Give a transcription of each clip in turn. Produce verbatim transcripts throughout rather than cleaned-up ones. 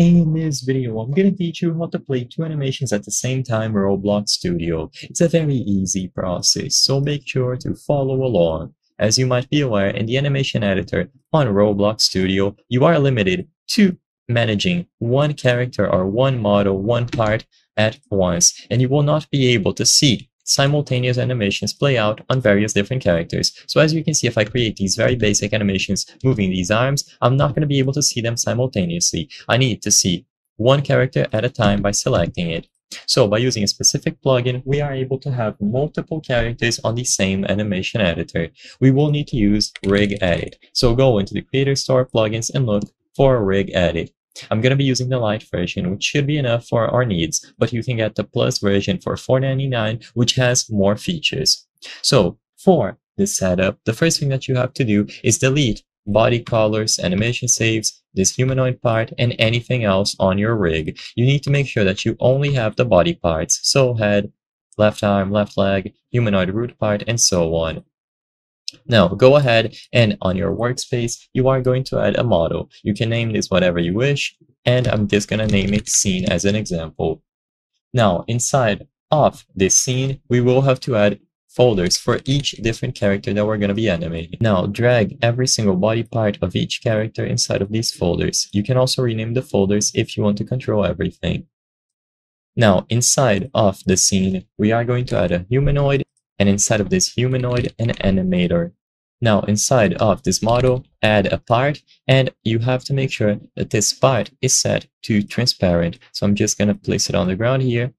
In this video, I'm going to teach you how to play two animations at the same time in Roblox Studio. It's a very easy process, so make sure to follow along. As you might be aware, in the animation editor on Roblox Studio, you are limited to managing one character or one model, one part at once, and you will not be able to see simultaneous animations play out on various different characters. So as you can see, if I create these very basic animations moving these arms, I'm not going to be able to see them simultaneously. I need to see one character at a time by selecting it. So by using a specific plugin, we are able to have multiple characters on the same animation editor. We will need to use Rig Edit. So go into the Creator Store plugins and look for Rig Edit. I'm going to be using the light version, which should be enough for our needs, but you can get the plus version for four ninety-nine, which has more features. So for this setup, the first thing that you have to do is delete body colors, animation saves, this humanoid part, and anything else on your rig. You need to make sure that you only have the body parts, so head, left arm, left leg, humanoid root part, and so on. Now go ahead and on your workspace, you are going to add a model. You can name this whatever you wish, and I'm just going to name it scene as an example. Now inside of this scene, we will have to add folders for each different character that we're going to be animating. Now drag every single body part of each character inside of these folders. You can also rename the folders if you want to control everything. Now inside of the scene, we are going to add a humanoid, and inside of this humanoid, an animator. Now inside of this model, add a part, and you have to make sure that this part is set to transparent. So I'm just gonna place it on the ground here.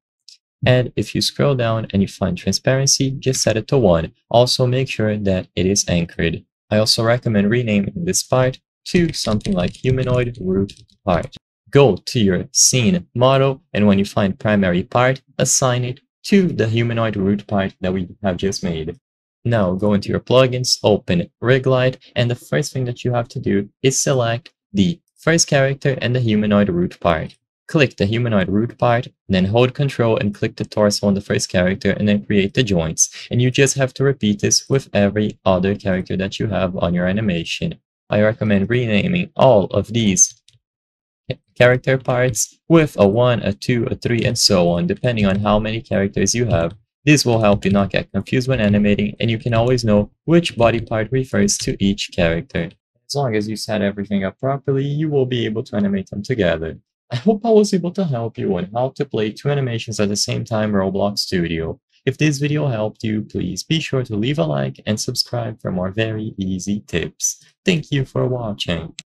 And if you scroll down and you find transparency, just set it to one. Also make sure that it is anchored. I also recommend renaming this part to something like humanoid root part. Go to your scene model, and when you find primary part, assign it to the humanoid root part that we have just made. Now go into your plugins, open Rig Light, and the first thing that you have to do is select the first character and the humanoid root part. Click the humanoid root part, then hold Control and click the torso on the first character, and then create the joints. And you just have to repeat this with every other character that you have on your animation. I recommend renaming all of these character parts with a one, a two, a three, and so on, depending on how many characters you have. This will help you not get confused when animating, and you can always know which body part refers to each character. As long as you set everything up properly, you will be able to animate them together. I hope I was able to help you on how to play two animations at the same time in Roblox Studio. If this video helped you, please be sure to leave a like and subscribe for more very easy tips. Thank you for watching.